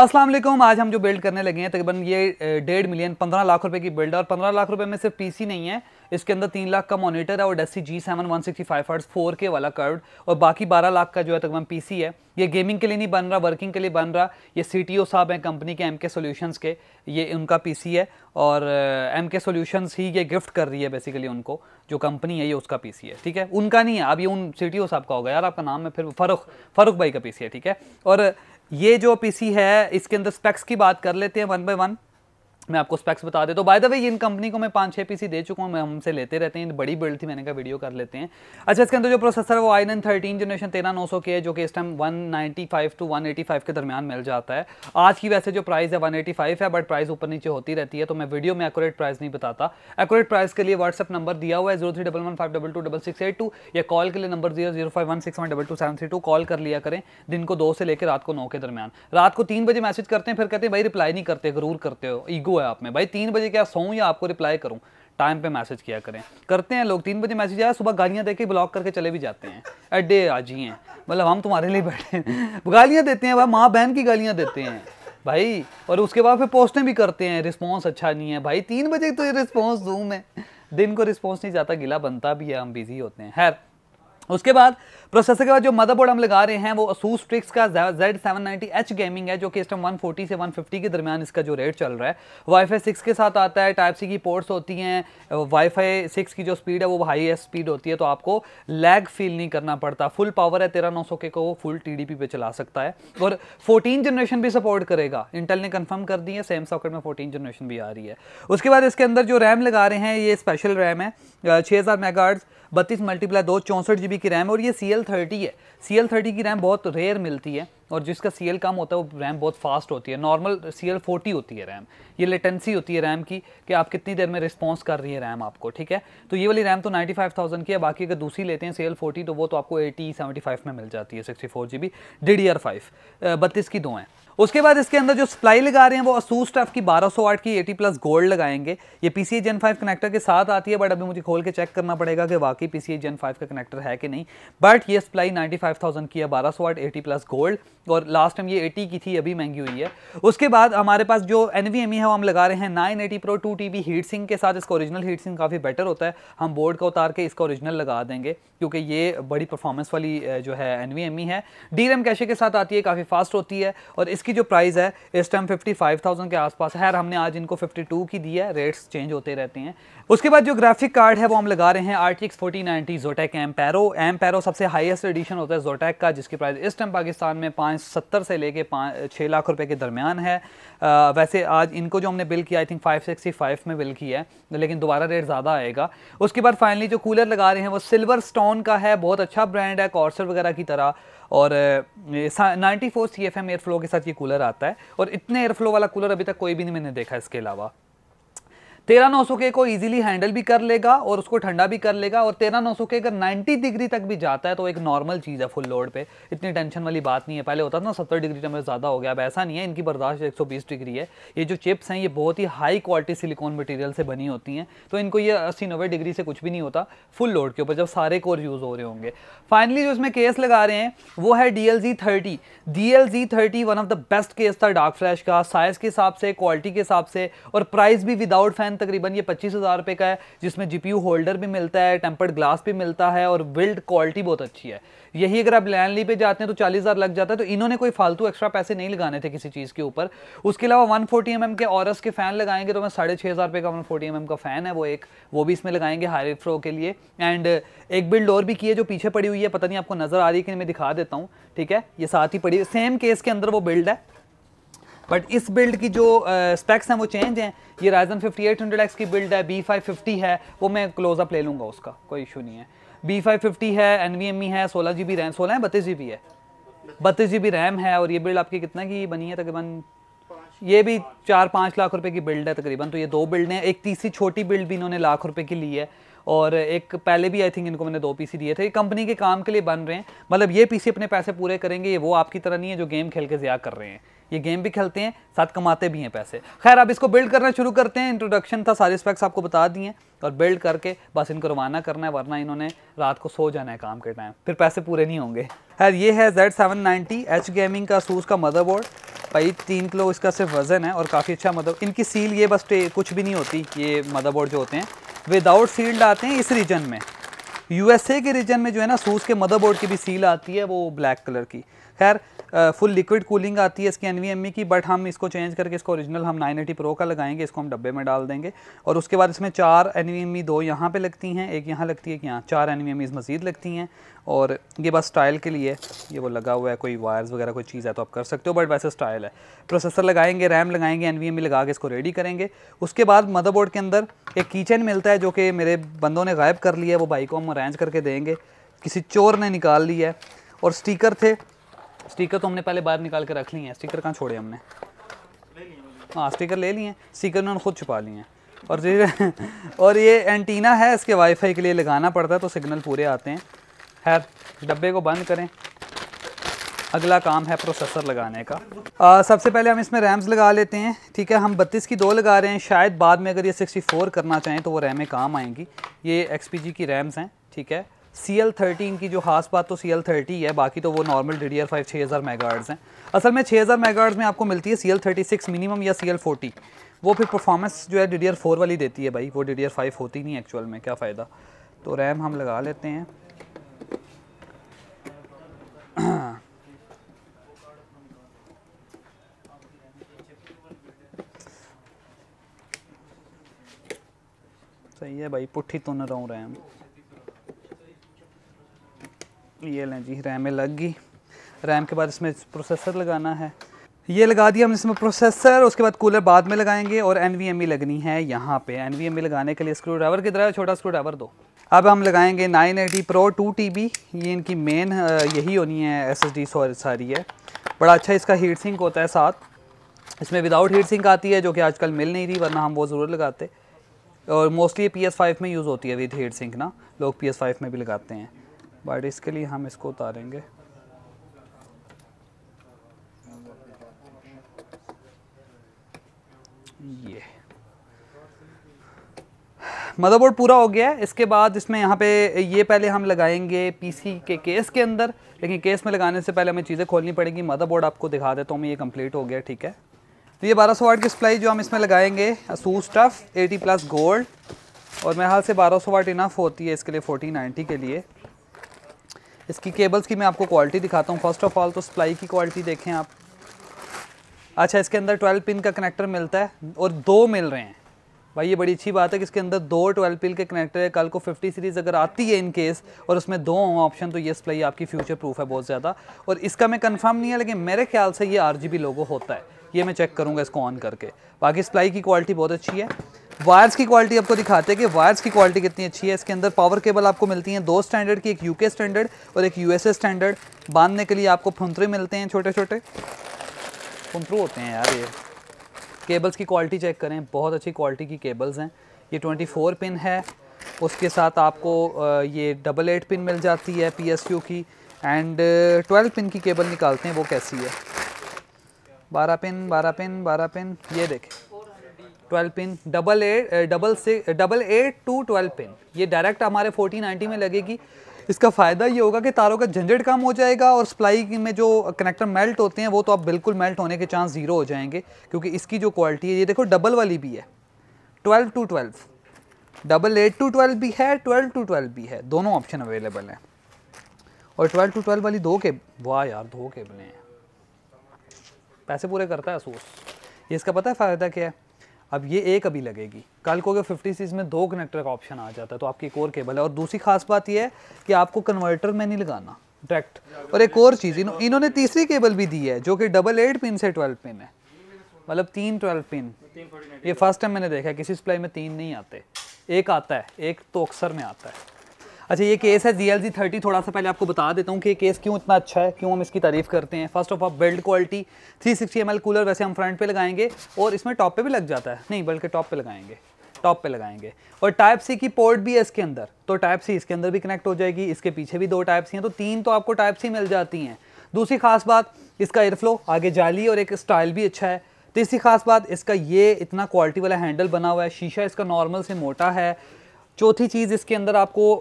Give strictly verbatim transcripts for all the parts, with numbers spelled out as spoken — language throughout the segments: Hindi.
अस्सलाम वालेकुम। आज हम जो बिल्ड करने लगे हैं तकरीबन ये डेढ़ मिलियन पंद्रह लाख रुपए की बिल्ड है। और पंद्रह लाख रुपए में सिर्फ पीसी नहीं है, इसके अंदर तीन लाख का मॉनिटर है और डेस्सी G seven one sixty five hertz four K वाला कर्व्ड, और बाकी बारह लाख का जो है तकरीबन पीसी है। ये गेमिंग के लिए नहीं बन रहा, वर्किंग के लिए बन रहा। ये सीटीओ साहब हैं कंपनी के, एम के सोल्यूशंस के, ये उनका पीसी है और एम के सोल्यूशंस ही ये गिफ्ट कर रही है बेसिकली उनको, जो कंपनी है ये उसका पीसी है। ठीक है, उनका नहीं है, अब ये उन सीटीओ साहब का होगा यार, आपका नाम है फिर फरुख फरुख भाई का पीसी है। ठीक है, और ये जो पीसी है इसके अंदर स्पेक्स की बात कर लेते हैं वन बाय वन। मैं आपको स्पेक्स बता देता हूँ। बाय द वे इन कंपनी को मैं पाँच छः पीसी दे चुका हूँ, मैं हमसे लेते रहते हैं। बड़ी बिल्ड थी, मैंने कहा वीडियो कर लेते हैं। अच्छा, इसके अंदर जो प्रोसेसर है वो आई नाइन थर्टीन जनरेशन तेरह नौ सौ के है, जो कि इस time one ninety five to one eighty five के दरमियान मिल जाता है। आज की वैसे जो प्राइस है वन एटी फाइव है, बट प्राइस ऊपर नीचे होती रहती है, तो मैं वीडियो में एक्यूरेट प्राइस नहीं बताता। एक्यूरेट प्राइस के लिए व्हाट्सअप नंबर दिया हुआ है zero three double one five double two double six eight two, या कॉल के लिए number zero zero five one six one double two seven three two. Call कर लिया करें दिन को दो से लेकर रात को नौ के दरमियान। रात को तीन बजे मैसेज करते हैं, फिर कहते हैं भाई रिप्लाई नहीं करते, गरूर करते हो, ईगो है आप में। भाई तीन बजे क्या सोऊं या आपको रिप्लाई करूं? टाइम पे मैसेज किया करें। करते हैं लोग, तीन बजे मैसेज आया, सुबह गालियां देके ब्लॉक करके चले भी जाते हैं। अड्डे आज ही हैं, मतलब हम तुम्हारे लिए बैठे हैं। गालियां देते हैं भाई, माँ बहन की गालियां देते हैं भाई, और उसके बाद फिर पोस्टें भी करते हैं, रिस्पॉन्स अच्छा नहीं है। भाई तीन बजे तो रिस्पॉन्स दूं मैं, दिन को रिस्पॉन्स नहीं जाता, गिला बनता भी है, हम बिजी होते हैं। खैर, उसके बाद प्रोसेसर के बाद जो मदरबोर्ड हम लगा रहे हैं वो ASUS Strix का Z seven ninety H Gaming है, जो कि इस टाइम वन फोर्टी से वन फिफ्टी के दरमियान इसका जो रेट चल रहा है। वाईफाई सिक्स के साथ आता है, टाइप सी की पोर्ट्स होती हैं। वाईफाई सिक्स की जो स्पीड है वो हाईएस्ट स्पीड होती है, तो आपको लैग फील नहीं करना पड़ता। फुल पावर है, तेरह नौ सौ के को वो फुल टी डी पी पे चला सकता है, और फोर्टीन जनरेशन भी सपोर्ट करेगा। इंटेल ने कन्फर्म कर दी है, सेम सॉकेट में फोर्टीन जनरेशन भी आ रही है। उसके बाद इसके अंदर जो रैम लगा रहे हैं ये स्पेशल रैम है, छः हज़ार मेगा हर्ट्ज़ बत्तीस मल्टीप्लाई दो चौंसठ जी बी की रैम, और ये सी एल थर्टी है। सी एल थर्टी की रैम बहुत रेयर मिलती है, और जिसका सी एल कम होता है वो रैम बहुत फास्ट होती है। नॉर्मल सी एल फोर्टी होती है रैम, ये लेटेंसी होती है रैम की कि आप कितनी देर में रिस्पॉन्स कर रही है रैम आपको। ठीक है, तो ये वाली रैम तो नाइन्टी फाइव थाउजेंड की है, बाकी अगर दूसरी लेते हैं सी एल फोर्टी तो वो तो आपको एटी सेवेंटी फाइव में मिल जाती है। Sixty four G B D D R five बत्तीस की दो हैं। उसके बाद इसके अंदर जो सप्लाई लगा रहे हैं वो ASUS टफ की बारह सौ वाट की एटी प्लस गोल्ड लगाएंगे। ये पीसीए जन फाइव कनेक्टर के साथ आती है, बट अभी मुझे खोल के चेक करना पड़ेगा कि वाकई पीसीए जन फाइव का कनेक्टर है कि नहीं। बट ये सप्लाई नाइन्टी फाइव थाउजेंड की है, बारह सौ वाट एटी प्लस गोल्ड, और लास्ट टाइम ये एटी की थी, अभी महंगी हुई है। उसके बाद हमारे पास जो एनवीएमई है वो हम लगा रहे हैं nine eighty pro two T B heat sink के साथ। इसका ओरिजिनल हीट सिंक काफ़ी बेटर होता है, हम बोर्ड का उतार के इसका ओरिजिनल लगा देंगे, क्योंकि ये बड़ी परफॉर्मेंस वाली जो है एनवीएमई है। डी रैम कैशे के साथ आती है, काफ़ी फास्ट होती है, और की जो प्राइस है इस टाइम पचपन हज़ार के आसपास है। हमने आज इनको बावन की दी है, रेट्स चेंज होते रहते हैं। उसके बाद जो ग्राफिक कार्ड है वो हम लगा रहे हैं R T X forty ninety ZOTAC Ampere। Ampere सबसे हाईएस्ट एडिशन होता है ZOTAC का, जिसकी प्राइस इस टाइम पाकिस्तान में पाँच सत्तर से लेके पाँच छः लाख रुपए के दरमियान है। आ, वैसे आज इनको जो हमने बिल किया I think five sixty five में बिल किया है, लेकिन दोबारा रेट ज़्यादा आएगा। उसके बाद फाइनली जो कूलर लगा रहे हैं वो सिल्वरस्टोन का है, बहुत अच्छा ब्रांड है, कॉर्सर वगैरह की तरह, और ninety four C F M airflow के साथ ये कूलर आता है। और इतने एयरफ्लो वाला कूलर अभी तक कोई भी नहीं मैंने देखा इसके अलावा। तेरह नौ सौ के को इजीली हैंडल भी कर लेगा और उसको ठंडा भी कर लेगा, और तेरह नौ सौ के अगर नब्बे डिग्री तक भी जाता है तो एक नॉर्मल चीज़ है फुल लोड पे, इतनी टेंशन वाली बात नहीं है। पहले होता था ना सत्तर डिग्री टेम्परेचर ज़्यादा हो गया, अब ऐसा नहीं है। इनकी बर्दाश्त एक सौ बीस डिग्री है। ये जो चिप्स हैं ये बहुत ही हाई क्वालिटी सिलिकॉन मटीरियल से बनी होती हैं, तो इनको ये अस्सी नब्बे डिग्री से कुछ भी नहीं होता फुल लोड के ऊपर, जब सारे कोर यूज़ हो रहे होंगे। फाइनली जो इसमें केस लगा रहे हैं वो है D L G thirty. D L G thirty one of the best case था डार्क फ्लैश का, साइज़ के हिसाब से, क्वालिटी के हिसाब से, और प्राइस भी विदाउट फैन तकरीबन ये पच्चीस हज़ार रुपये का है, जिसमें जीपीयू होल्डर भी मिलता है, टेम्पर्ड ग्लास भी मिलता है, और बिल्ड क्वालिटी बहुत अच्छी है। यही अगर आप लैंडली पे जाते हैं तो चालीस हज़ार लग जाता है, तो इन्होंने कोई फालतू एक्स्ट्रा पैसे नहीं लगाने थे किसी चीज़ के ऊपर। उसके अलावा वन फोर्टी एम एम के औरस के फ़ैन लगाएंगे, तो मैं साढ़े छः हज़ार रुपये का वन फोर्टी एम एम का फ़ैन है वो एक, वो भी इसमें लगाएंगे हाई फ्लो के लिए। एंड एक बिल्ड और भी की है जो पीछे पड़ी हुई है, पता नहीं आपको नज़र आ रही है कि मैं दिखा देता हूँ। ठीक है, ये साथ ही पड़ी है, सेम केस के अंदर वो बिल्ड है, बट इस बिल्ड की जो स्पेक्स uh, हैं वो चेंज हैं। ये Ryzen fifty eight hundred X की बिल्ड है, बी फाइव फिफ्टी है, वो मैं क्लोजअप ले लूँगा, उसका कोई इशू नहीं है। बी फाइव फिफ्टी है, एनवीएमई है, सोलह जी बी रैम सोलह है बत्तीस जी बी है बत्तीस जी बी रैम है। और ये बिल्ड आपकी कितना की बनी है तकरीबन, ये भी चार पाँच लाख रुपए की बिल्ड है तकरीबन। तो ये दो बिल्ड हैं, एक तीसरी छोटी बिल्ड भी इन्होंने लाख रुपए की ली है, और एक पहले भी आई थिंक इनको मैंने दो पीसी दिए थे। ये कंपनी के काम के लिए बन रहे हैं, मतलब ये पीसी अपने पैसे पूरे करेंगे। ये वो आपकी तरह नहीं है जो गेम खेल के ज़्यादा कर रहे हैं, ये गेम भी खेलते हैं साथ कमाते भी हैं पैसे। खैर अब इसको बिल्ड करना शुरू करते हैं। इंट्रोडक्शन था, सारी स्पेक्स आपको बता दिए हैं और बिल्ड करके बस इनको रवाना करना है, वरना इन्होंने रात को सो जाना है काम के टाइम, फिर पैसे पूरे नहीं होंगे। खैर ये है Z seven ninety H gaming का ASUS का मदरबोर्ड। भाई तीन किलो इसका सिर्फ वजन है और काफ़ी अच्छा मदर, इनकी सील ये बस कुछ भी नहीं होती, ये मदरबोर्ड जो होते हैं विदाउट सील्ड आते हैं। इस रीजन में यूएसए के रीजन में जो है ना ASUS के मदरबोर्ड की भी सील आती है वो ब्लैक कलर की। खैर फुल लिक्विड कूलिंग आती है इसकी एनवीएमई की, बट हम इसको चेंज करके इसको ओरिजिनल हम नाइन एटी प्रो का लगाएंगे, इसको हम डब्बे में डाल देंगे। और उसके बाद इसमें चार एनवीएमई, दो यहाँ पे लगती हैं, एक यहाँ लगती है, एक यहाँ, चार एनवीएमई मज़ीद लगती हैं। और ये बस स्टाइल के लिए ये वो लगा हुआ है, कोई वायर्स वगैरह कोई चीज़ है तो आप कर सकते हो, बट वैसे स्टाइल है। प्रोसेसर लगाएंगे, रैम लगाएंगे, एनवीएमई लगा के इसको रेडी करेंगे। उसके बाद मदरबोर्ड के अंदर एक कीचेन मिलता है जो कि मेरे बंदों ने गायब कर लिया है, वो भाई को हम अरेंज करके देंगे, किसी चोर ने निकाल लिया है। और स्टीकर थे, स्टीकर तो हमने पहले बाहर निकाल के रख लिए हैं, स्टीकर कहाँ छोड़े हमने, हाँ स्टीकर ले लिए हैं, स्टीकर उन्होंने खुद छुपा लिए हैं। और और ये एंटीना है, इसके वाईफाई के लिए लगाना पड़ता है तो सिग्नल पूरे आते हैं। खैर डब्बे को बंद करें, अगला काम है प्रोसेसर लगाने का। आ, सबसे पहले हम इसमें रैम्स लगा लेते हैं। ठीक है, हम बत्तीस की दो लगा रहे हैं, शायद बाद में अगर ये सिक्सटी फोर करना चाहें तो वो रैमें काम आएंगी। ये एक्सपीजी की रैम्स हैं। ठीक है, सी एल थर्टी इनकी जो खास बात तो सी एल थर्टी है, बाकी तो वो normal D D R five छः हज़ार मेगाहर्ट्ज़ हैं। असल में छः हज़ार मेगाहर्ट्ज़ में आपको मिलती है C L thirty six minimum या सी एल फोर्टी, वो फिर परफॉर्मेंस जो है डी डी आर फोर वाली देती है भाई, वो डी डी आर फाइव होती नहीं एक्चुअल में, क्या फ़ायदा। तो रैम हम लगा लेते हैं, सही है भाई, पुट्ठी तो न रहूँ रैम। ये लें जी, रैम में लग गई। रैम के बाद इसमें प्रोसेसर लगाना है, ये लगा दिया हमने इसमें प्रोसेसर। उसके बाद कूलर बाद में लगाएंगे और एनवीएमई लगनी है यहाँ पे। एनवीएमई लगाने के लिए स्क्रू ड्राइवर की तरह छोटा स्क्रू ड्राइवर दो। अब हम लगाएंगे nine eighty pro two T B, ये इनकी मेन यही होनी है एसएसडी सारी है। बड़ा अच्छा इसका हीट सिंक होता है साथ, इसमें विदाउट हीट सिंक आती है जो कि आजकल मिल नहीं रही, वरना हम वो ज़रूर लगाते। और मोस्टली पी एस फाइव में यूज़ होती है विद हीट सिंक ना, लोग पी एस फाइव में भी लगाते हैं, बट इसके लिए हम इसको उतारेंगे। ये मदरबोर्ड पूरा हो गया है। इसके बाद इसमें यहाँ पे ये पहले हम लगाएंगे पीसी के केस के अंदर, लेकिन केस में लगाने से पहले हमें चीज़ें खोलनी पड़ेगी। मदरबोर्ड आपको दिखा देता हूँ मैं, ये कंप्लीट हो गया। ठीक है, तो ये बारह सौ वाट की सप्लाई जो हम इसमें लगाएंगे ASUS TUF eighty plus gold, और मेरे हाल से बारह सौ वाट इनफ होती है इसके लिए फोर्टीन नाइन्टी के लिए। इसकी केबल्स की मैं आपको क्वालिटी दिखाता हूँ। फर्स्ट ऑफ ऑल तो सप्लाई की क्वालिटी देखें आप। अच्छा, इसके अंदर ट्वेल्व पिन का कनेक्टर मिलता है और दो मिल रहे हैं भाई, ये बड़ी अच्छी बात है कि इसके अंदर दो ट्वेल्व पिन के कनेक्टर है। कल को फिफ्टी सीरीज़ अगर आती है इन केस और उसमें दो ऑप्शन, तो ये सप्लाई आपकी फ्यूचर प्रूफ है बहुत ज़्यादा। और इसका मैं कंफर्म नहीं है, लेकिन मेरे ख्याल से ये आर जी बी लोगो होता है, ये मैं चेक करूँगा इसको ऑन करके। बाकी सप्लाई की क्वालिटी बहुत अच्छी है। वायर्स की क्वालिटी आपको दिखाते हैं कि वायर्स की क्वालिटी कितनी अच्छी है। इसके अंदर पावर केबल आपको मिलती हैं दो स्टैंडर्ड की, एक यूके स्टैंडर्ड और एक यूएसए स्टैंडर्ड। बांधने के लिए आपको फुंतरे मिलते हैं, छोटे छोटे फुंतरू होते हैं यार ये। केबल्स की क्वालिटी चेक करें, बहुत अच्छी क्वालिटी की केबल्स हैं। ये ट्वेंटी फोर पिन है, उसके साथ आपको ये डबल एट पिन मिल जाती है पी एस यू की, एंड ट्वेल्व पिन की केबल निकालते हैं वो कैसी है। बारह पिन बारह पिन बारह पिन ये देखें, twelve pin double eight double six double eight two twelve pin, ये डायरेक्ट हमारे फोर्टीन नाइन्टी में लगेगी। इसका फ़ायदा ये होगा कि तारों का झंझट कम हो जाएगा, और सप्लाई में जो कनेक्टर मेल्ट होते हैं वो तो आप बिल्कुल मेल्ट होने के चांस ज़ीरो हो जाएंगे, क्योंकि इसकी जो क्वालिटी है ये देखो, डबल वाली भी है twelve two twelve, double eight two twelve भी है, ट्वेल्व टू ट्वेल्व भी है, दोनों ऑप्शन अवेलेबल हैं। और ट्वेल्व टू ट्वेल्व वाली दो के, वाह यार दो केबलें हैं, पैसे पूरे करता है ASUS। ये इसका पता है फ़ायदा क्या है, अब ये एक अभी लगेगी, कल को अगर फिफ्टी सीरीज में दो कनेक्टर का ऑप्शन आ जाता है तो आपकी एक और केबल है। और दूसरी खास बात यह है कि आपको कन्वर्टर में नहीं लगाना डायरेक्ट। और एक और चीज़ इन्हों, इन्होंने तीसरी केबल भी दी है जो कि डबल एट पिन से ट्वेल्व पिन है, मतलब तीन ट्वेल्व पिन। ये फर्स्ट टाइम मैंने देखा है, किसी सप्लाई में तीन नहीं आते, एक आता है, एक तो अक्सर में आता है। अच्छा, ये केस है D L G थर्टी। थोड़ा सा पहले आपको बता देता हूँ कि ये केस क्यों इतना अच्छा है, क्यों हम इसकी तारीफ़ करते हैं। First of all build quality, three sixty M L cooler वैसे हम फ्रंट पे लगाएंगे और इसमें टॉप पे भी लग जाता है, नहीं बल्कि टॉप पे लगाएंगे टॉप पे लगाएंगे और टाइप सी की पोर्ट भी है इसके अंदर, तो टाइप सी इसके अंदर भी कनेक्ट हो जाएगी। इसके पीछे भी दो टाइप सी हैं, तो तीन तो आपको टाइप सी मिल जाती हैं। दूसरी खास बात इसका एयरफ्लो आगे जाली और एक स्टाइल भी अच्छा है। तीसरी खास बात इसका ये इतना क्वालिटी वाला हैंडल बना हुआ है, शीशा इसका नॉर्मल से मोटा है। चौथी चीज़ इसके अंदर आपको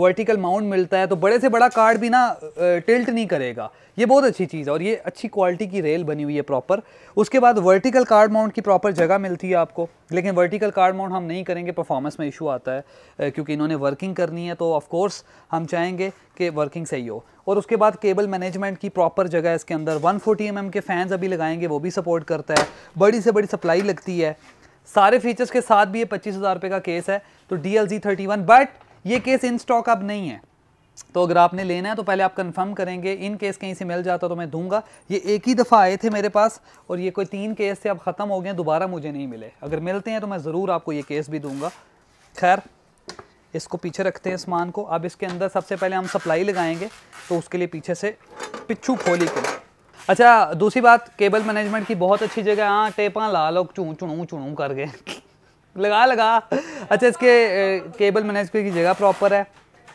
वर्टिकल माउंट मिलता है, तो बड़े से बड़ा कार्ड भी ना टिल्ट नहीं करेगा, ये बहुत अच्छी चीज़ है। और ये अच्छी क्वालिटी की रेल बनी हुई है प्रॉपर। उसके बाद वर्टिकल कार्ड माउंट की प्रॉपर जगह मिलती है आपको, लेकिन वर्टिकल कार्ड माउंट हम नहीं करेंगे, परफॉर्मेंस में इशू आता है, क्योंकि इन्होंने वर्किंग करनी है तो ऑफकोर्स हम चाहेंगे कि वर्किंग सही हो। और उसके बाद केबल मैनेजमेंट की प्रॉपर जगह इसके अंदर, वन फोर्टी एम एम के फ़ैन्स अभी लगाएंगे वो भी सपोर्ट करता है, बड़ी से बड़ी सप्लाई लगती है। सारे फीचर्स के साथ भी ये पच्चीस हज़ार रुपये का केस है, तो D L G thirty one, but ये केस इन स्टॉक अब नहीं है, तो अगर आपने लेना है तो पहले आप कंफर्म करेंगे। इन केस कहीं से मिल जाता तो मैं दूंगा, ये एक ही दफ़ा आए थे मेरे पास और ये कोई तीन केस से अब ख़त्म हो गए, दोबारा मुझे नहीं मिले। अगर मिलते हैं तो मैं ज़रूर आपको ये केस भी दूंगा। खैर इसको पीछे रखते हैं सामान को। अब इसके अंदर सबसे पहले हम सप्लाई लगाएंगे, तो उसके लिए पीछे से पिछू खोली को। अच्छा दूसरी बात केबल मैनेजमेंट की बहुत अच्छी जगह, हाँ टेपा ला लो चू चुनू चुनू कर गए लगा लगा। अच्छा इसके ए, केबल मैनेजमेंट की जगह प्रॉपर है,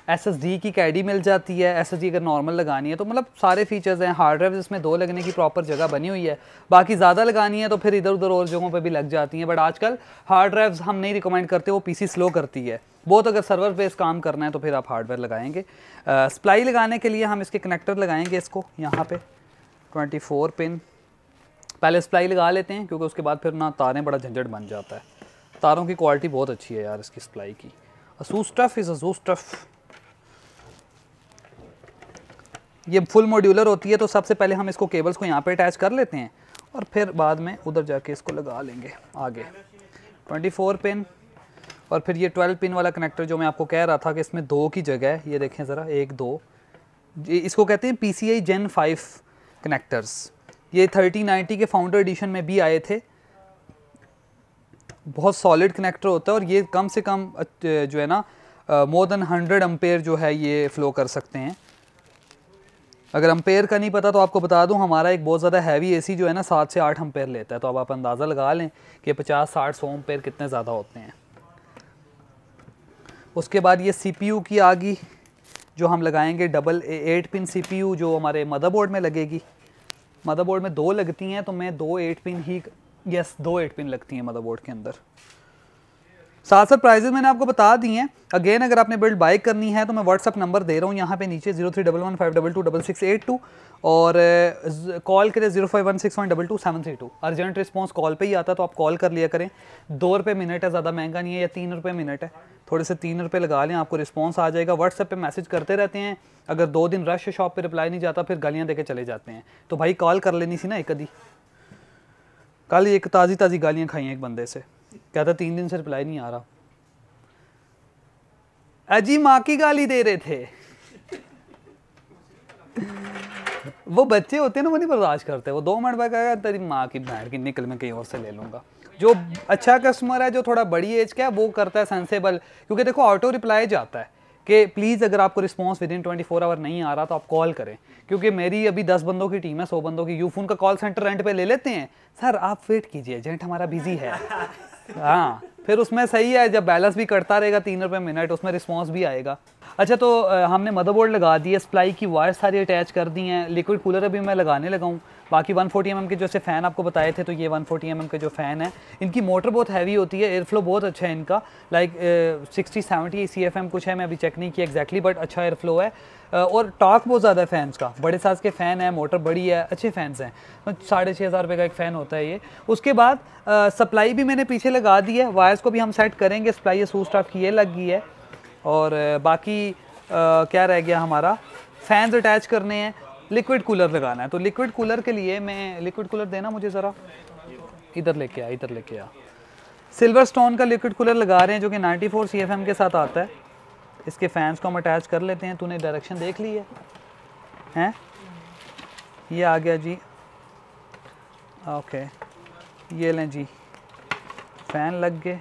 एसएसडी की कैडी मिल जाती है, एसएसडी अगर नॉर्मल लगानी है तो, मतलब सारे फीचर्स हैं। हार्ड ड्राइव इसमें दो लगने की प्रॉपर जगह बनी हुई है, बाकी ज़्यादा लगानी है तो फिर इधर उधर और जगहों पे भी लग जाती हैं, बट आजकल हार्ड ड्राइव्स हम नहीं रिकमेंड करते, वो पीसी स्लो करती है बहुत। अगर सर्वर बेस काम करना है तो फिर आप हार्डवेयर लगाएंगे। सप्लाई लगाने के लिए हम इसके कनेक्टर लगाएंगे, इसको यहाँ पर चौबीस पिन पहले सप्लाई लगा लेते हैं, क्योंकि उसके बाद फिर ना तारें बड़ा झंझट बन जाता है। तारों की क्वालिटी बहुत अच्छी है यार इसकी सप्लाई की। ASUS TUF is ASUS TUF, ये फुल मॉड्यूलर होती है, तो सबसे पहले हम इसको केबल्स को यहाँ पे अटैच कर लेते हैं और फिर बाद में उधर जाके इसको लगा लेंगे आगे। चौबीस पिन और फिर ये बारह पिन वाला कनेक्टर जो मैं आपको कह रहा था कि इसमें दो की जगह है, ये देखें ज़रा, एक दो, इसको कहते हैं P C I gen five connectors. ये थर्टी नाइंटी के फाउंडर एडिशन में भी आए थे, बहुत सॉलिड कनेक्टर होता है और ये कम से कम जो है ना मोर देन हंड्रेड अम्पेयर जो है ये फ़्लो कर सकते हैं। अगर अम्पेयर का नहीं पता तो आपको बता दूं, हमारा एक बहुत ज़्यादा हैवी एसी जो है ना सात से आठ अम्पेयर लेता है, तो अब आप अंदाज़ा लगा लें कि पचास साठ सौ अम्पेयर कितने ज़्यादा होते हैं। उसके बाद ये सी पी यू की आ गई जो हम लगाएंगे, डबल एट पिन सीपीयू जो हमारे मदरबोर्ड में लगेगी। मदरबोर्ड में दो लगती हैं तो मैं दो एट पिन ही, यस दो एट पिन लगती हैं मदरबोर्ड के अंदर। साथ साथ प्राइजेज मैंने आपको बता दी हैं। अगेन अगर आपने बिल्ड बाय करनी है तो मैं व्हाट्सअप नंबर दे रहा हूँ यहाँ पे नीचे, zero three double one five double two double six eight two और कॉल करें zero five one six one double two seven three two. Urgent response call पे ही आता है तो आप कॉल कर लिया करें, दो रुपये मिनट है, ज़्यादा महंगा नहीं है, या तीन रुपये मिनट है, थोड़े से तीन रुपये लगा लें आपको रिस्पॉन्स आ जाएगा। व्हाट्सएप पे मैसेज करते रहते हैं, अगर दो दिन रश है शॉप पे रिप्लाई नहीं जाता फिर गालियाँ देके चले जाते हैं, तो भाई कॉल कर लेनी सी ना। एक आधी कल एक ताज़ी ताज़ी गालियाँ खाई हैं एक बंदे से, कहता तीन दिन से रिप्लाई नहीं आ रहा, अजी माँ की गाली दे रहे थे वो बच्चे होते हैं ना वो नहीं बर्दाश्त करते, वो दो मिनट बाद कहेगा तेरी माँ की भैंड की निकल मैं कहीं और से ले लूँगा। जो अच्छा कस्टमर है जो थोड़ा बड़ी एज का है वो करता है सेंसेबल, क्योंकि देखो ऑटो रिप्लाई जाता है कि प्लीज़ अगर आपको रिस्पांस विद इन चौबीस आवर नहीं आ रहा तो आप कॉल करें, क्योंकि मेरी अभी दस बंदों की टीम है, सौ बंदों की। यूफोन का कॉल सेंटर रेंट पे ले लेते हैं, सर आप वेट कीजिए एजेंट हमारा बिजी है। हाँ फिर उसमें सही है, जब बैलेंस भी कटता रहेगा तीन रुपये मिनट, उसमें रिस्पॉन्स भी आएगा। अच्छा तो हमने मदरबोर्ड लगा दी है, सप्लाई की वायर सारी अटैच कर दी हैं, लिक्विड कूलर अभी मैं लगाने लगा हूँ। बाकी वन फोर्टी एम एम के जैसे फ़ैन आपको बताए थे, तो ये वन फोर्टी एम एम के जो फ़ैन है, इनकी मोटर बहुत हैवी होती है, एयरफ्लो बहुत अच्छा है इनका, like sixty seventy C F M कुछ है, मैं अभी चेक नहीं किया एग्जैक्टली, बट अच्छा एयरफ्लो है। और टॉक बहुत ज़्यादा है फैंस का, बड़े साइज़ के फ़ैन है, मोटर बड़ी है, अच्छे फैंस हैं, साढ़े छः हज़ार रुपये का एक फ़ैन होता है ये। उसके बाद सप्लाई भी मैंने पीछे लगा दी है, वायर्स को भी हम सेट करेंगे। सप्लाई ASUS टफ की ये लग गई है और बाकी आ, क्या रह गया हमारा, फैंस अटैच करने हैं, लिक्विड कूलर लगाना है। तो लिक्विड कूलर के लिए मैं, लिक्विड कूलर देना मुझे ज़रा, इधर लेके आ इधर लेके आ सिल्वरस्टोन का लिक्विड कूलर लगा रहे हैं जो कि ninety four C F M के साथ आता है। इसके फैंस को हम अटैच कर लेते हैं, तूने डायरेक्शन देख ली है हैं, ये आ गया जी, ओके ये लें जी फ़ैन लग गए।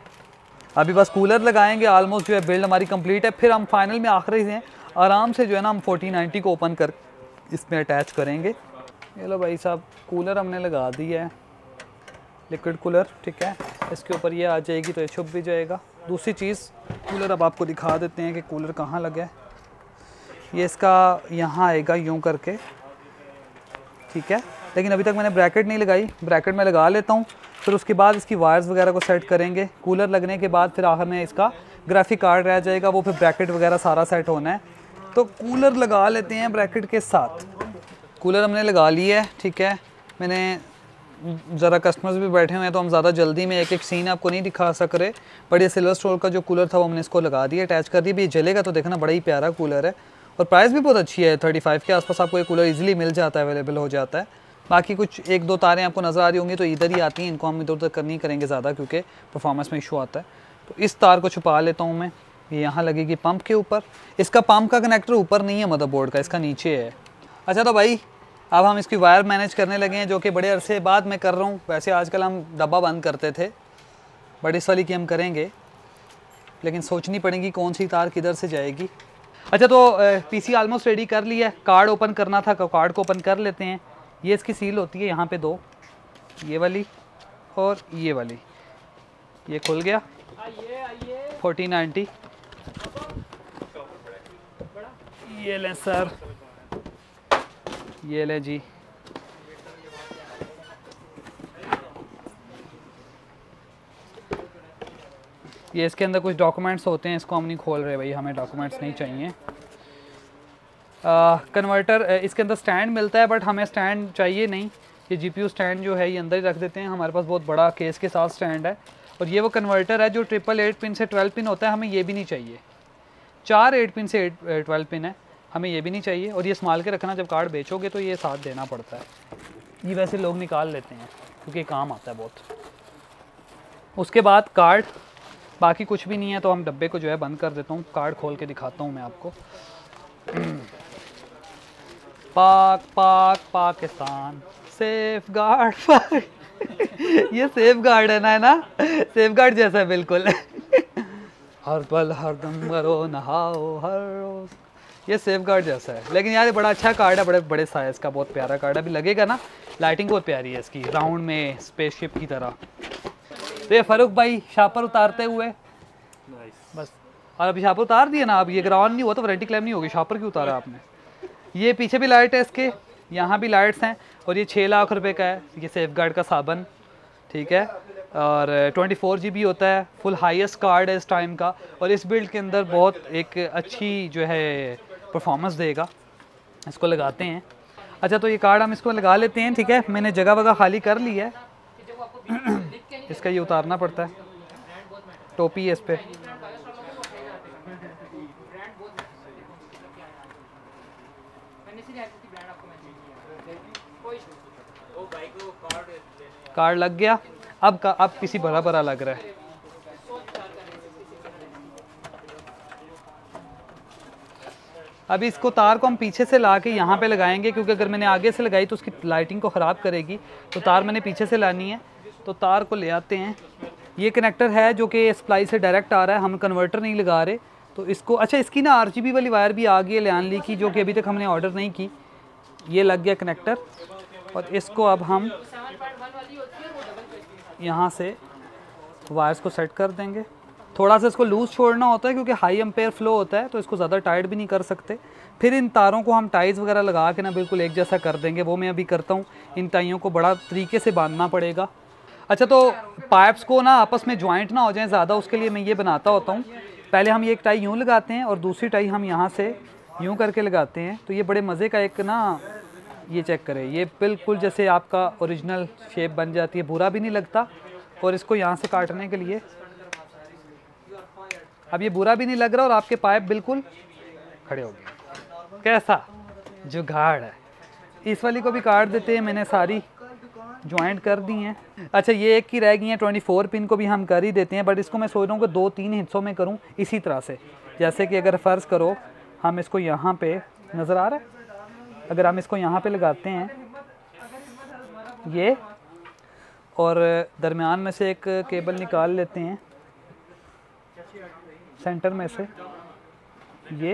अभी बस कूलर लगाएंगे, ऑलमोस्ट जो है बिल्ड हमारी कंप्लीट है। फिर हम फाइनल में आखिरी से आराम से जो है ना हम फोर्टी नाइंटी को ओपन कर इसमें अटैच करेंगे। ये लो भाई साहब कूलर हमने लगा दी है, लिक्विड कूलर, ठीक है। इसके ऊपर ये आ जाएगी तो ये छुप भी जाएगा। दूसरी चीज़ कूलर अब आपको दिखा देते हैं कि कूलर कहाँ लगा है। ये इसका यहाँ आएगा यूँ करके, ठीक है, लेकिन अभी तक मैंने ब्रैकेट नहीं लगाई, ब्रैकेट में लगा लेता हूँ, फिर उसके बाद इसकी वायर्स वगैरह को सेट करेंगे। कूलर लगने के बाद फिर आखिर में इसका ग्राफिक कार्ड रह जाएगा, वो फिर ब्रैकेट वगैरह सारा सेट होना है। तो कूलर लगा लेते हैं ब्रैकेट के साथ। कूलर हमने लगा लिया है, ठीक है। मैंने ज़रा कस्टमर्स भी बैठे हुए हैं तो हम ज़्यादा जल्दी में एक एक सीन आपको नहीं दिखा सक रहे, बट ये सिल्वरस्टोन का जो कूलर था वो हमने इसको लगा दिया, अटैच कर दिया। भी जलेगा तो देखना, बड़ा ही प्यारा कूलर है और प्राइस भी बहुत अच्छी है। थर्टी फाइव के आसपास आपको ये कूलर इजीली मिल जाता है, अवेलेबल हो जाता है। बाकी कुछ एक दो तारें आपको नज़र आ रही होंगी तो इधर ही आती हैं, इनको हम इधर उधर नहीं करेंगे ज़्यादा क्योंकि परफॉर्मेंस में इशू आता है। तो इस तार को छुपा लेता हूँ मैं, ये यहाँ लगेगी पंप के ऊपर। इसका पंप का कनेक्टर ऊपर नहीं है मदरबोर्ड का, इसका नीचे है। अच्छा तो भाई अब हम इसकी वायर मैनेज करने लगे हैं, जो कि बड़े अरसे बाद मैं कर रहा हूँ। वैसे आजकल हम डब्बा बंद करते थे, बट इस वाली की हम करेंगे, लेकिन सोचनी पड़ेगी कौन सी तार किधर से जाएगी। अच्छा तो पीसी ऑलमोस्ट रेडी कर लिया है, कार्ड ओपन करना था, कार्ड को ओपन कर लेते हैं। ये इसकी सील होती है, यहाँ पे दो, ये वाली और ये वाली। ये खुल गया फोर्टी नाइन्टी। ये लें सर, ये ले जी। ये इसके अंदर कुछ डॉक्यूमेंट्स होते हैं, इसको हम नहीं खोल रहे भाई, हमें डॉक्यूमेंट्स नहीं चाहिए। कन्वर्टर इसके अंदर स्टैंड मिलता है, बट हमें स्टैंड चाहिए नहीं। ये जीपीयू स्टैंड जो है ये अंदर ही रख देते हैं, हमारे पास बहुत बड़ा केस के साथ स्टैंड है। और ये वो कन्वर्टर है जो ट्रिपल एट पिन से ट्वेल्व पिन होता है, हमें ये भी नहीं चाहिए। चार एट पिन से एट ट्वेल्व पिन है, हमें ये भी नहीं चाहिए। और ये संभाल के रखना, जब कार्ड बेचोगे तो ये साथ देना पड़ता है। ये वैसे लोग निकाल लेते हैं क्योंकि काम आता है बहुत। उसके बाद कार्ड, बाकी कुछ भी नहीं है तो हम डब्बे को जो है बंद कर देता हूँ। कार्ड खोल के दिखाता हूँ मैं आपको। पाक पाक पाकिस्तान सेफ गार्ड ये सेफ गार्ड है ना, है ना, सेफ गार्ड जैसा है बिल्कुल हर पल हर दम करो नहाओ हर रोज, ये सेफ गार्ड जैसा है। लेकिन यार ये बड़ा अच्छा कार्ड है, बड़े बड़े साइज़ का, बहुत प्यारा कार्ड है। अभी लगेगा ना, लाइटिंग बहुत प्यारी है इसकी, राउंड में स्पेसशिप की तरह। तो ये फारूक भाई शापर उतारते हुए nice. बस, और अभी शापर उतार दिए ना आप, ये ग्राउंड नहीं हुआ तो वारंटी क्लेम नहीं होगी। शापर क्यों उतारा आपने? ये पीछे भी लाइट है इसके, यहाँ भी लाइट्स हैं। और ये छः लाख रुपए का है। ये सेफ गार्ड का साबन, ठीक है। और ट्वेंटी फोर जी बी होता है, फुल हाईएस्ट कार्ड है इस टाइम का, और इस बिल्ड के अंदर बहुत एक अच्छी जो है परफॉर्मेंस देगा। इसको लगाते हैं। अच्छा तो ये कार्ड हम इसको लगा लेते हैं, ठीक है। मैंने जगह वगैरह खाली कर ली है। इसका ये उतारना पड़ता है, टोपी है इस पर। कार्ड लग गया। अब का अब किसी भरा भरा लग रहा है। अभी इसको तार को हम पीछे से ला के यहाँ पे लगाएंगे, क्योंकि अगर मैंने आगे से लगाई तो उसकी लाइटिंग को ख़राब करेगी, तो तार मैंने पीछे से लानी है। तो तार को ले आते हैं। ये कनेक्टर है जो कि सप्लाई से डायरेक्ट आ रहा है, हम कन्वर्टर नहीं लगा रहे तो इसको। अच्छा इसकी ना आरजीबी वाली वायर भी आ गई है लियानली की, जो कि अभी तक हमने ऑर्डर नहीं की। ये लग गया कनेक्टर, और इसको अब हम यहाँ से वायर्स को सेट कर देंगे। थोड़ा सा इसको लूज़ छोड़ना होता है क्योंकि हाई एम्पेयर फ्लो होता है, तो इसको ज़्यादा टाइट भी नहीं कर सकते। फिर इन तारों को हम टाइज़ वगैरह लगा के ना बिल्कुल एक जैसा कर देंगे, वो मैं अभी करता हूँ। इन टाइयों को बड़ा तरीके से बांधना पड़ेगा। अच्छा तो पाइप्स को ना आपस में ज्वाइंट ना हो जाए ज़्यादा, उसके लिए मैं ये बनाता होता हूँ। पहले हम ये एक टाई यूँ लगाते हैं और दूसरी टाई हम यहाँ से यूँ करके लगाते हैं, तो ये बड़े मज़े का एक ना, ये चेक करें, ये बिल्कुल जैसे आपका ओरिजिनल शेप बन जाती है, बुरा भी नहीं लगता। और इसको यहाँ से काटने के लिए अब ये बुरा भी नहीं लग रहा और आपके पाइप बिल्कुल खड़े हो गए। कैसा जुगाड़ है। इस वाली को भी काट देते हैं, मैंने सारी ज्वाइंट कर दी हैं। अच्छा ये एक की रह गई है, चौबीस पिन को भी हम कर ही देते हैं, बट इसको मैं सोच रहा हूँ कि दो तीन हिस्सों में करूँ इसी तरह से। जैसे कि अगर फ़र्ज़ करो हम इसको यहाँ पे नज़र आ रहा है, अगर हम इसको यहाँ पे लगाते हैं ये, और दरमियान में से एक केबल निकाल लेते हैं सेंटर में से, ये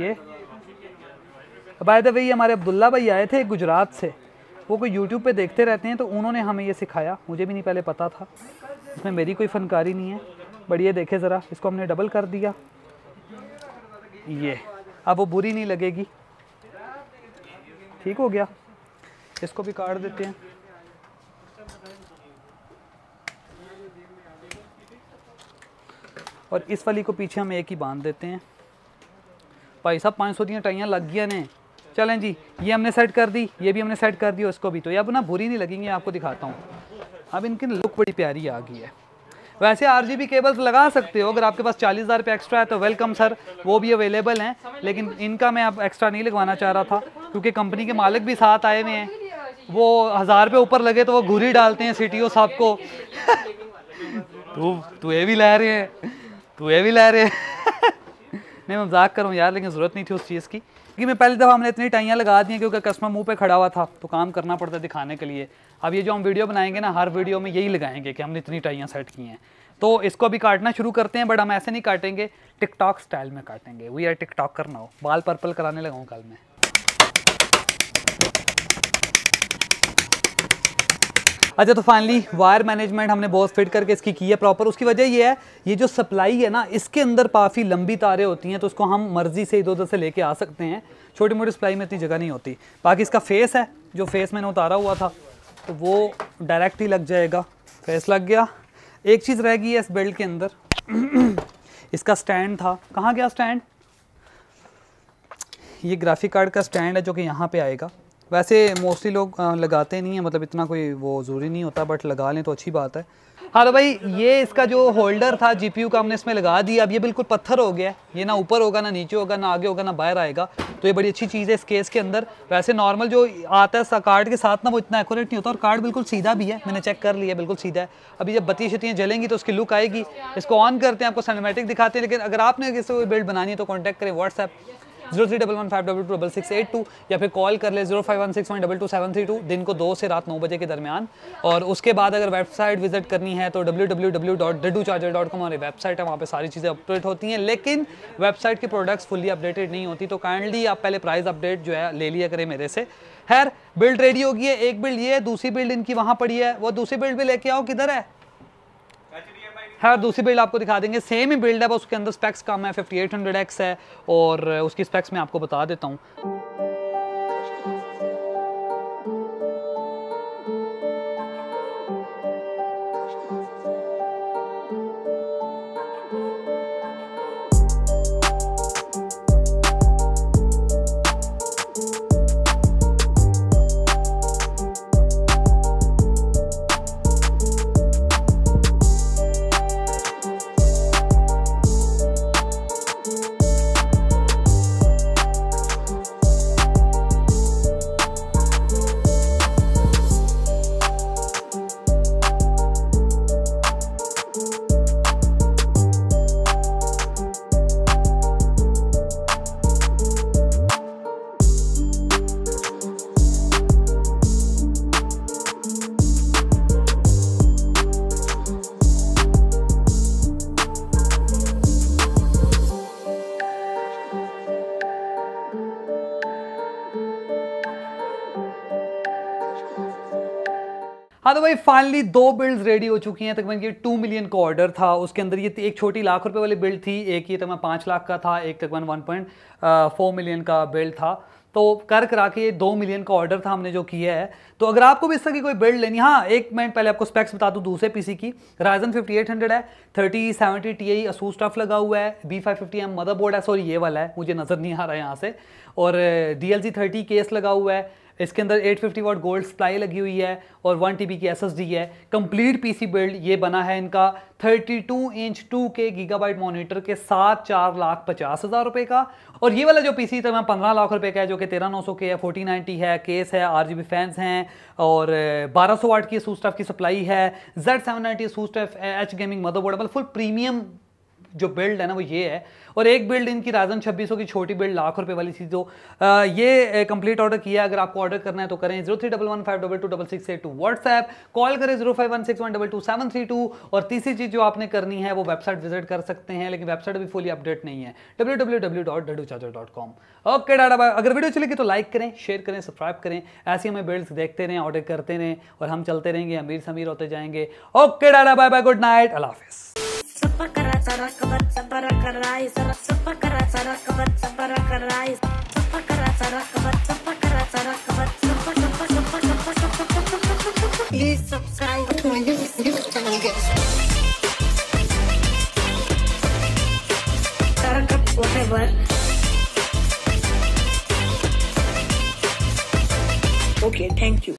ये बाय द वे ये हमारे अब्दुल्ला भाई आए थे गुजरात से, वो कोई यूट्यूब पे देखते रहते हैं तो उन्होंने हमें ये सिखाया, मुझे भी नहीं पहले पता था, इसमें मेरी कोई फनकारी नहीं है। बट ये देखे ज़रा, इसको हमने डबल कर दिया, ये अब वो बुरी नहीं लगेगी। ठीक हो गया, इसको भी काट देते हैं। और इस वाली को पीछे हम एक ही बांध देते हैं। भाई साहब पाँच सौ दियाँ टाइयाँ लग गया ने। चलें जी, ये हमने सेट कर दी, ये भी हमने सेट कर दी, उसको भी। तो ये अब ना भूरी नहीं लगेंगी, आपको दिखाता हूँ। अब इनकी लुक बड़ी प्यारी आ गई है। वैसे आरजीबी केबल्स लगा सकते हो, अगर आपके पास चालीस हज़ार रुपये एक्स्ट्रा है तो वेलकम सर, वो भी अवेलेबल हैं। लेकिन इनका मैं आप एक्स्ट्रा नहीं लगवाना चाह रहा था, क्योंकि कंपनी के मालिक भी साथ आए हुए हैं। वो हज़ार रुपये ऊपर लगे तो वो घूरी डालते हैं सीटीओ साहब को। तू तू ये भी ला रहे हैं, तू ये भी ला रहे हैं। नहीं मैं मजाक कर रहा हूँ यार, लेकिन ज़रूरत नहीं थी उस चीज़ की। क्योंकि मैं पहले दफ़ा हमने इतनी टाइयाँ लगा दी हैं क्योंकि कस्टमर मुंह पे खड़ा हुआ था, तो काम करना पड़ता है दिखाने के लिए। अब ये जो हम वीडियो बनाएंगे ना, हर वीडियो में यही लगाएंगे कि हमने इतनी टाइयाँ सेट की हैं। तो इसको अभी काटना शुरू करते हैं, बट हम ऐसे नहीं काटेंगे, टिकटॉक स्टाइल में काटेंगे। वो यार टिकटॉक करना हो, बाल पर्पल कराने लगाऊँ कल मैं। अच्छा तो फाइनली वायर मैनेजमेंट हमने बॉस फिट करके इसकी की है प्रॉपर। उसकी वजह ये है, ये जो सप्लाई है ना, इसके अंदर काफ़ी लंबी तारें होती हैं, तो उसको हम मर्जी से इधर उधर से लेके आ सकते हैं। छोटी मोटी सप्लाई में इतनी जगह नहीं होती। बाकी इसका फेस है, जो फेस मैंने उतारा हुआ था तो वो डायरेक्ट ही लग जाएगा। फेस लग गया। एक चीज़ रह गई है इस बेल्ट के अंदर, इसका स्टैंड था, कहाँ गया स्टैंड? ये ग्राफिक कार्ड का स्टैंड है जो कि यहाँ पर आएगा। वैसे मोस्टली लोग लगाते नहीं हैं, मतलब इतना कोई वो ज़रूरी नहीं होता, बट लगा लें तो अच्छी बात है। हेलो भाई, ये इसका जो होल्डर था जीपीयू का हमने इसमें लगा दिया। अब ये बिल्कुल पत्थर हो गया है, ये ना ऊपर होगा ना नीचे होगा ना आगे होगा ना बाहर आएगा, तो ये बड़ी अच्छी चीज़ है इस केस के अंदर। वैसे नॉर्मल जो आता है कार्ड के साथ ना, वो इतना एक्यूरेट नहीं होता। और कार्ड बिल्कुल सीधा भी है, मैंने चेक कर लिया, बिल्कुल सीधा है। अभी जब बत्ती शतियाँ जलेंगी तो उसकी लुक आएगी। इसको ऑन करते हैं, आपको सिनेमैटिक दिखाते हैं। लेकिन अगर आपने किसी को बिल्ड बनानी है तो कॉन्टैक्ट करें WhatsApp zero three double one five double two double six eight two, या फिर कॉल कर ले zero five one six one double two seven three two, दिन को दो से रात नौ बजे के दरमियान। और उसके बाद अगर वेबसाइट विजिट करनी है तो W W W dot Daddu charger dot com हमारी वेबसाइट है, वहाँ पे सारी चीज़ें अपडेट होती हैं। लेकिन वेबसाइट की प्रोडक्ट्स फुल्ली अपडेटेड नहीं होती, तो काइंडली आप पहले प्राइस अपडेट जो है ले लिया करें मेरे से। खैर बिल्ड रेडी हो गई है, एक बिल्ड ये, दूसरी बिल्ड इनकी वहाँ पड़ी है, वो दूसरी बिल्ड भी लेके आओ। किधर है? हाँ दूसरी बिल्ड आपको दिखा देंगे, सेम ही बिल्ड है बस उसके अंदर स्पेक्स कम है, फिफ्टी एट हंड्रेड एक्स है, और उसकी स्पेक्स मैं आपको बता देता हूँ। हाँ तो भाई फाइनली दो बिल्ड्स रेडी हो चुकी हैं। तकरीबन ये टू मिलियन का ऑर्डर था, उसके अंदर ये एक छोटी लाख रुपए वाली बिल्ड थी, एक ये तकरीबन पाँच लाख का था, एक तकरीबन वन पॉइंट फोर मिलियन का बिल्ड था। तो कर करा के ये दो मिलियन का ऑर्डर था हमने जो किया है। तो अगर आपको भी इस तरह की कोई बिल्ड लेनी, हाँ एक मिनट पहले आपको स्पेक्स बता दूं दूसरे पीसी की। राइजन फिफ्टी एट हंड्रेड है, thirty seventy T I ASUS TUF लगा हुआ है, B five fifty M motherboard है, सॉरी ये वाला है, मुझे नज़र नहीं आ रहा है यहाँ से। और डीएलजी थर्टी केस लगा हुआ है, इसके अंदर eight fifty watt gold supply लगी हुई है, और वन टीबी की एसएसडी है। कंप्लीट पीसी बिल्ड ये बना है इनका thirty two inch two K Gigabyte monitor के साथ चार लाख पचास हज़ार रुपये का। और ये वाला जो पीसी था पंद्रह लाख रुपए का है, जो कि तेरह नौ सौ के है, फोर्टी नाइन्टी है, केस है, आरजीबी फैंस हैं, और बारह सौ वाट की असूस टफ की सप्लाई है, Z seven ninety ASUS TUF H gaming motherboard, मतलब फुल प्रीमियम जो बिल्ड है ना वो ये है। और एक बिल्ड इनकी राजन छब्बीस सौ की छोटी बिल्ड लाख रुपए वाली चीज़, जो ये कंप्लीट ऑर्डर किया। अगर आपको ऑर्डर करना है तो करें zero three double one five double two double six eight two, WhatsApp call करें zero five one six one double two seven three two. और तीसरी चीज़ जो आपने करनी है वो वेबसाइट विजिट कर सकते हैं, लेकिन वेबसाइट अभी फुली अपडेट नहीं है, W W W dot Daddu charger dot com. Okay डाटा बाय। अगर वीडियो चलेगी तो लाइक करें, शेयर करें, सब्सक्राइब करें, ऐसी हमें बिल्ड्स देखते रहें, ऑर्डर करते रहें, और हम चलते रहेंगे, अमीर समीर होते जाएंगे। ओके डाटा बाय बाय, गुड नाइट, अल्लाह हाफिज़। सपा करा सारा कबर सपरा कराई सपा करा सारा कबर सपरा कराई सपा करा सारा कबर सपा करा please subscribe to my channel. Okay, thank you.